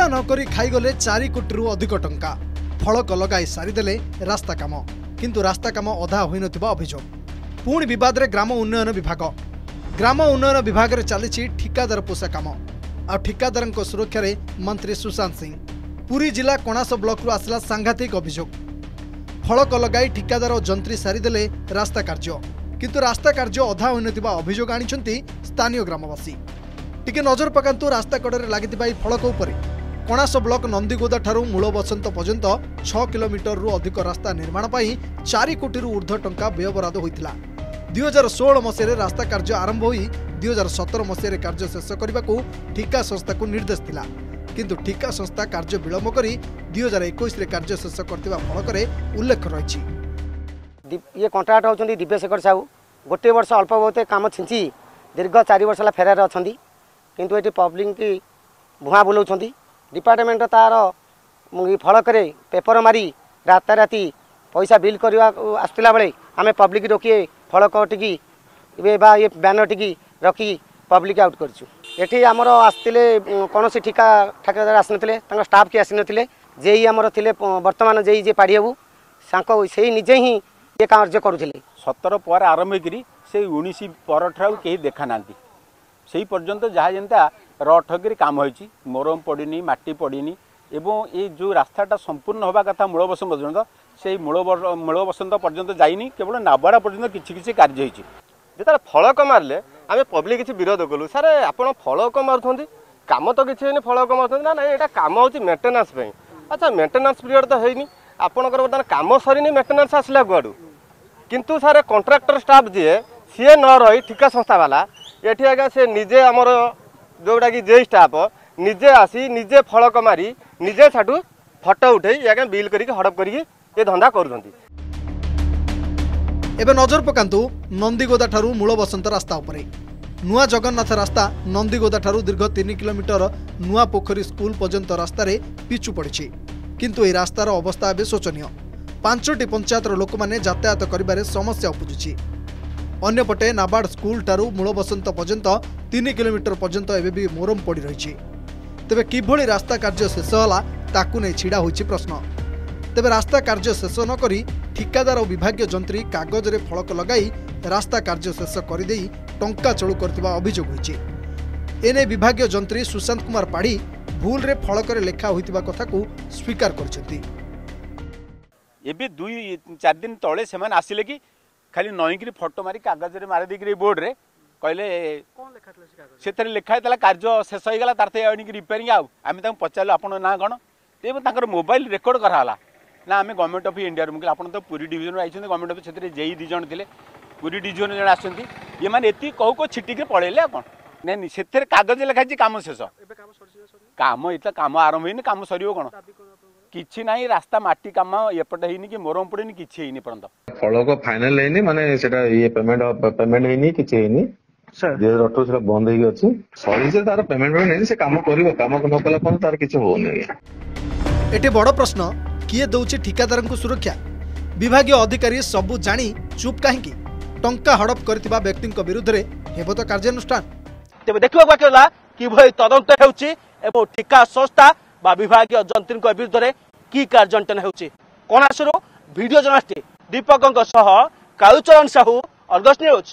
चिंता नकरी खाईगले 4 कोटी अधिक टंका फलक लगाई सारीदेले रास्ता कम किंतु रास्ता कम अधा होई नथिबा अभियोग पुणी विवाद रे ग्राम उन्नयन विभाग रे चली ठिकादार पोषा कम आ ठिकादार सुरक्षा रे मंत्री सुशांत सिंह पुरी जिला कोणास ब्लॉक रु आसला सांघातिक अभियोग फलक लगाई ठिकादार और जंत्री सारीदेले रास्ता कार्य किंतु रास्ता कार्य अधा होई नथिबा अभियोग आनिछंती स्थानीय ग्रामवासी। टिके नजर पकांतु रास्ता कड़े लगिथिबा ई फलक उपरे कोणास ब्लॉक नंदीगोदा ठारू मूल बसंत पर्यंत 6 किलोमीटर रु अधिक रास्ता निर्माण पाई 4 कोटी रु ऊर्ध्व टंका व्ययबराद होइतिला। 2016 मसीह रास्ता कार्य आरंभ होई 2017 मसीह कार्य शेष करबाकू ठिका संस्था को निर्देश दिला किंतु ठिका संस्था कार्य विलंब करी 2021 रे कार्य शेष करथिबा फलक रे उल्लेख रहिछि। ये कॉन्ट्रैक्ट होचंदी दिव्यशेखर साहू गोटे वर्ष अल्प बहुत काम छिंची दीर्घ 4 वर्ष फेरार अछंदी किंतु ये पब्लिक की भुआ बुलाऊँच डिपार्टमेंट तार फलक पेपर मारी राताराती पैसा बिल करवा आसला बेले आम पब्लिक रोकिए फलक टी ये बैनर टी रखी पब्लिक आउट करमर आसते कौन ठिका ठेकेदार आसनते स्टाफ की आसी न जेई आमर थे बर्तमान जेई जे पाड़ी बाबू से निजे ही ये कार्य करुले 17 पर आरंभ कर 19 पर कहीं देखा ना से पर्यंत जहाँ जेनता रठकरी काम होती मरम पड़नी माटी पड़नी एवं ये जो रास्ताटा संपूर्ण होगा कथा मूल बसंत पर्यटन से मूल बसंत पर्यटन जाइनी केवल नाबाड़ा पर्यटन किसी कार्य होती जितना फलक मारे आम पब्लिक किसी विरोध कलु सार आप फलक मारुंट कम तो किसी होनी फलक मारुंट ना ये कम होती मेन्टेनान्स अच्छा मेन्टेनान्स पीरियड तो होनी आपंकर बर्तमान कम सरीनी मेन्टेनान्स आसला कुआड़ू कितु सार कंट्राक्टर स्टाफ जी सी न रही ठिका संस्था वाला ये आज्ञा से निजे आमर जोटा कि जे स्टाफ निजे आसी निजे फलक मारी निजे छाटू फटो उठे आज्ञा बिल करके हड़प करके ये धंदा करुँगी। एबे नजर पकांतु नंदीगोदा ठारू मूल बसंत रास्ता उपरे नुआ जगन्नाथ रास्ता नंदीगोदा ठारू दीर्घ 3 किलोमीटर नुआ पोखरी स्कूल पर्यंत रास्तार पिचु पड़ी किंतु ये रास्तार अवस्था एबे शोचनीय 5टी पंचायतर लोक मैंने यातायात कर समस्या उपुजुची। अन्यपटे नाबार्ड स्कूल ठारू मूल बसंत पर्यंत 3 किलोमीटर पर्यंत एबे भी मोरम पड़ी रही तेबे किभली रास्ता कार्य शेष होला ताकू नै छिड़ा होइछि प्रश्न। तेबे रास्ता कार्य शेष नकरी ठिकादार और विभागीय जंत्री कागज रे फलक लगाई रास्ता कार्य शेष करदेई टंका चलू करथिबा अभियोग होइछि। एने विभागीय जंत्री सुशांत कुमार पाढ़ी भूल रे फलक रे लेखा होइतिबा कथा को स्वीकार करछथि। एबे 2-4 दिन तळे सेमान आसिले कि खाली नईकि फटो मारी कागज रे मारी देकर बोर्ड रे कहले से लिखाई कार्य शेष होगा तार रिपेयरिंग आम पचारू आप ना कौन तेज मोबाइल रेकर्ड कराला ना आम गवर्नमेंट ऑफ इंडिया मुझे आप पुरी डिविजन आई गवर्नमेंट ऑफ से जेई 2 जन थे पुरी डिविजन जन आसती ये मैंने कहू कह छिटिक पलैले कौन नहीं से कागज लिखाई कम शेष कम इतना कम आरंभ होनी कम सर कौन किसी ना रास्ता माटी कम एपटे होनी कि मोरम पड़ेनि किसी होनी पर्यटन फलक फाइनाल होनी माने सेटा ये पेमेंट होनी किसी होनी सर 2018 से बंद होगी अछि सॉरी से तार पेमेंट नहीं से काम करबो काम न कला कोन तार किछ होने एटे बड़ प्रश्न किए दउछि ठिकादार को सुरक्षा विभागीय अधिकारी सबु जानी चुप काहेकि टंका हड़प करथिबा व्यक्ति को विरुद्ध रे हेबो त कार्यानुष्ठान तेबे देखबो बाकीला कि भई तदंत हेउछि एबो ठिका संस्था बा विभागीय जंत्री विरुद्ध में कि कार्यानुष्ठान होणासुर वीडियो जर्नलिस्ट दीपकों सह कालुचरण साहू, अर्गस न्यूज।